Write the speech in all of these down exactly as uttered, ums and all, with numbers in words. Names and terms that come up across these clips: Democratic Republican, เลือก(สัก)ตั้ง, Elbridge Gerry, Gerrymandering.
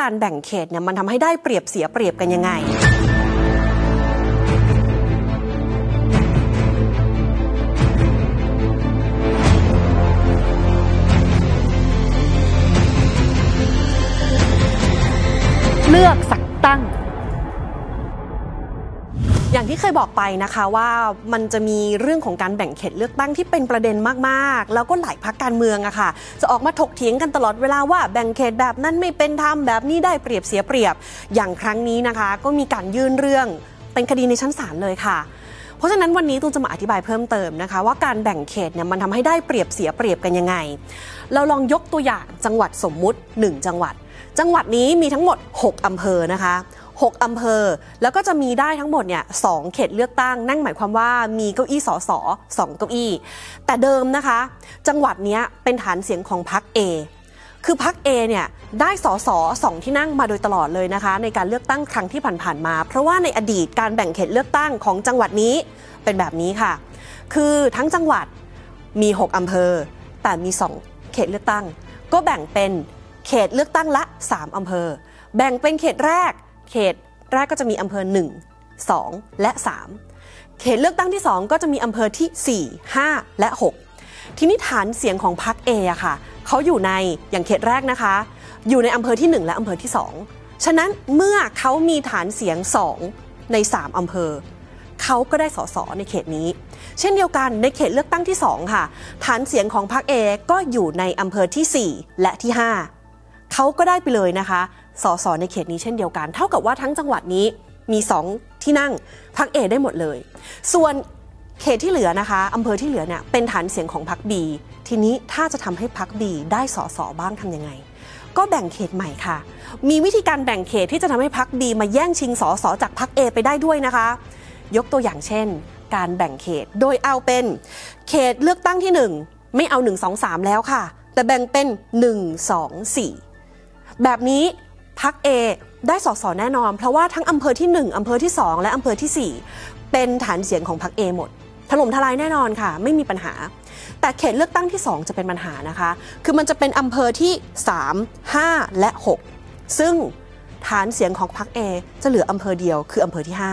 การแบ่งเขตเนี่ยมันทำให้ได้เปรียบเสียเปรียบกันยังไงเลือกสักตั้งอย่างที่เคยบอกไปนะคะว่ามันจะมีเรื่องของการแบ่งเขตเลือกตั้งที่เป็นประเด็นมากๆแล้วก็หลายพรรคการเมืองอะค่ะจะออกมาถกเถียงกันตลอดเวลาว่าแบ่งเขตแบบนั้นไม่เป็นธรรมแบบนี้ได้เปรียบเสียเปรียบอย่างครั้งนี้นะคะก็มีการยื่นเรื่องเป็นคดีในชั้นศาลเลยค่ะเพราะฉะนั้นวันนี้ตูนจะมาอธิบายเพิ่มเติมนะคะว่าการแบ่งเขตเนี่ยมันทำให้ได้เปรียบเสียเปรียบกันยังไงเราลองยกตัวอย่างจังหวัดสมมุติหนึ่งจังหวัดจังหวัดนี้มีทั้งหมดหกอำเภอนะคะหกอำเภอแล้วก็จะมีได้ทั้งหมดเนี่ยสองเขตเลือกตั้งนั่นหมายความว่ามีเก้าอี้สสสองเก้าอี้แต่เดิมนะคะจังหวัดนี้เป็นฐานเสียงของพรรค A คือพรรค A เนี่ยได้สสสองที่นั่งมาโดยตลอดเลยนะคะในการเลือกตั้งครั้งที่ผ่านๆมาเพราะว่าในอดีตการแบ่งเขตเลือกตั้งของจังหวัดนี้เป็นแบบนี้ค่ะคือทั้งจังหวัดมีหกอำเภอแต่มีสองเขตเลือกตั้งก็แบ่งเป็นเขตเลือกตั้งละสามอำเภอแบ่งเป็นเขตแรกเขตแรกก็จะมีอำเภอหนึ่ง สองและสามเขตเลือกตั้งที่สองก็จะมีอำเภอที่สี่ ห้าและหกทีนี้ฐานเสียงของพรรค A อะค่ะเขาอยู่ในอย่างเขตแรกนะคะอยู่ในอำเภอที่หนึ่งและอำเภอที่สองฉะนั้นเมื่อเขามีฐานเสียงสองในสามอำเภอเขาก็ได้สสในเขตนี้เช่นเดียวกันในเขตเลือกตั้งที่สองค่ะฐานเสียงของพรรค A ก็อยู่ในอำเภอที่สี่และที่ห้าเขาก็ได้ไปเลยนะคะสสในเขตนี้เช่นเดียวกันเท่ากับว่าทั้งจังหวัดนี้มีสองที่นั่งพรรค A ได้หมดเลยส่วนเขตที่เหลือนะคะอำเภอที่เหลือเนี่ยเป็นฐานเสียงของพรรค B ทีนี้ถ้าจะทำให้พรรค B ได้สสบ้างทำยังไงก็แบ่งเขตใหม่ค่ะมีวิธีการแบ่งเขตที่จะทำให้พรรค B มาแย่งชิงสสจากพรรค A ไปได้ด้วยนะคะยกตัวอย่างเช่นการแบ่งเขตโดยเอาเป็นเขตเลือกตั้งที่หนึ่งไม่เอาหนึ่ง สอง สามแล้วค่ะแต่แบ่งเป็นหนึ่ง สอง สี่แบบนี้พรรค A ได้สสแน่นอนเพราะว่าทั้งอำเภอที่หนึ่งอำเภอที่สองและอำเภอที่สี่เป็นฐานเสียงของพรรค A หมดถล่มทลายแน่นอนค่ะไม่มีปัญหาแต่เขตเลือกตั้งที่สองจะเป็นปัญหานะคะคือมันจะเป็นอำเภอที่สาม ห้าและหกซึ่งฐานเสียงของพรรค A จะเหลืออำเภอเดียวคืออำเภอที่ห้า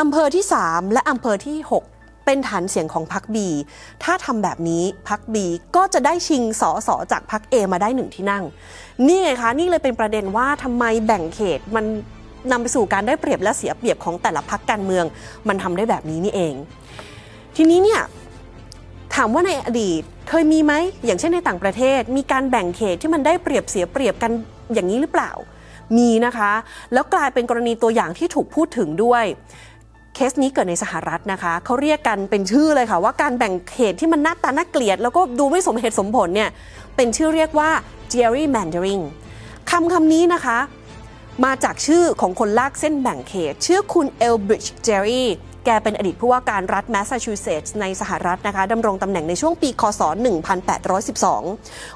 อำเภอที่สามและอำเภอที่หกเป็นฐานเสียงของพรรค B ถ้าทำแบบนี้พรรค B ก็จะได้ชิงสสจากพรรค A มาได้หนึ่งที่นั่งนี่ไงคะนี่เลยเป็นประเด็นว่าทำไมแบ่งเขตมันนำไปสู่การได้เปรียบและเสียเปรียบของแต่ละพรรคการเมืองมันทำได้แบบนี้นี่เองทีนี้เนี่ยถามว่าในอดีตเคยมีไหมอย่างเช่นในต่างประเทศมีการแบ่งเขตที่มันได้เปรียบเสียเปรียบกันอย่างนี้หรือเปล่ามีนะคะแล้วกลายเป็นกรณีตัวอย่างที่ถูกพูดถึงด้วยเคสนี้เกิดในสหรัฐนะคะเขาเรียกกันเป็นชื่อเลยค่ะว่าการแบ่งเขตที่มันหน้าตาน่าเกลียดแล้วก็ดูไม่สมเหตุสมผลเนี่ยเป็นชื่อเรียกว่า Gerrymandering คำคำนี้นะคะมาจากชื่อของคนลากเส้นแบ่งเขตชื่อคุณ Elbridge Gerry แกเป็นอดีตผู้ว่าการรัฐแมสซาชูเซตส์ในสหรัฐนะคะดำรงตำแหน่งในช่วงปีค.ศ.หนึ่งพันแปดร้อยสิบสอง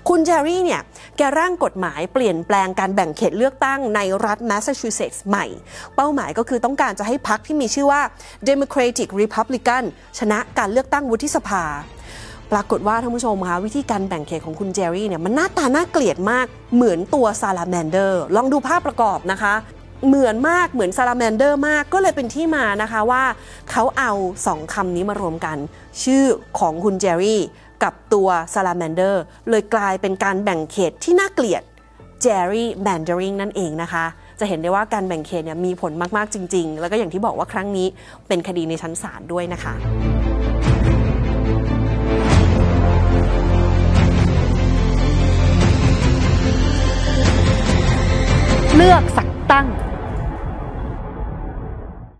คุณ Gerry เนี่ยแกร่างกฎหมายเปลี่ยนแปลงการแบ่งเขตเลือกตั้งในรัฐแมสซาชูเซตส์ใหม่เป้าหมายก็คือต้องการจะให้พรรคที่มีชื่อว่า Democratic Republican ชนะการเลือกตั้งวุฒิสภาปรากฏว่าท่านผู้ชมคะวิธีการแบ่งเขตของคุณเจอรี่เนี่ยมันหน้าตาน่าเกลียดมากเหมือนตัวซาลาแมนเดอร์ลองดูภาพประกอบนะคะเหมือนมากเหมือนซาลาแมนเดอร์มากก็เลยเป็นที่มานะคะว่าเขาเอาสองคำนี้มารวมกันชื่อของคุณเจอรี่กับตัวซาลาแมนเดอร์เลยกลายเป็นการแบ่งเขตที่น่าเกลียดเจอรี่แมนเดอริงนั่นเองนะคะจะเห็นได้ว่าการแบ่งเขตเนี่ยมีผลมากๆจริงๆแล้วก็อย่างที่บอกว่าครั้งนี้เป็นคดีในชั้นศาลด้วยนะคะเลือกสักตั้ง